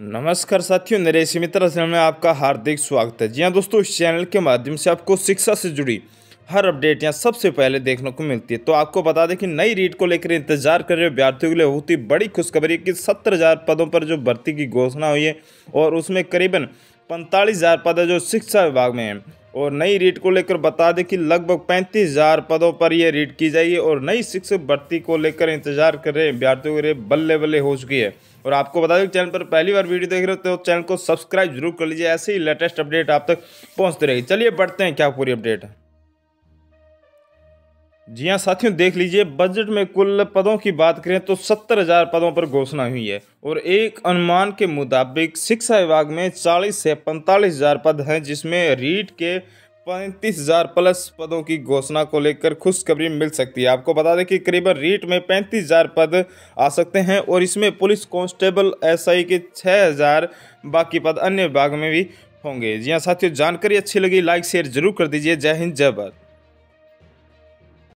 नमस्कार साथियों, नरेश मित्र में आपका हार्दिक स्वागत है। जी हाँ दोस्तों, इस चैनल के माध्यम से आपको शिक्षा से जुड़ी हर अपडेट यहाँ सबसे पहले देखने को मिलती है। तो आपको बता दें कि नई रीट को लेकर इंतजार कर रहे विद्यार्थियों के लिए बहुत ही बड़ी खुशखबरी कि 70,000 पदों पर जो भर्ती की घोषणा हुई है और उसमें करीबन 45,000 पद है जो शिक्षा विभाग में है। और नई रीट को लेकर बता दें कि लगभग 35,000 पदों पर यह रीट की जाएगी और नई शिक्षक भर्ती को लेकर इंतजार कर रहे विद्यार्थियों के लिए बल्ले बल्ले हो चुकी है। और आपको बता दें, चैनल पर पहली बार वीडियो देख रहे हो तो चैनल को सब्सक्राइब जरूर कर लीजिए, ऐसे ही लेटेस्ट अपडेट आप तक पहुँचते रहेगी। चलिए बढ़ते हैं क्या पूरी अपडेट। जी हाँ साथियों, देख लीजिए बजट में कुल पदों की बात करें तो 70,000 पदों पर घोषणा हुई है और एक अनुमान के मुताबिक शिक्षा विभाग में 40 से 45,000 पद हैं, जिसमें रीट के 35,000 प्लस पदों की घोषणा को लेकर खुशखबरी मिल सकती है। आपको बता दें कि करीबन रीट में 35,000 पद आ सकते हैं और इसमें पुलिस कांस्टेबल एसआई के 6,000 बाकी पद अन्य विभाग में भी होंगे। जी हाँ साथियों, जानकारी अच्छी लगी लाइक शेयर जरूर कर दीजिए। जय हिंद, जय भारत।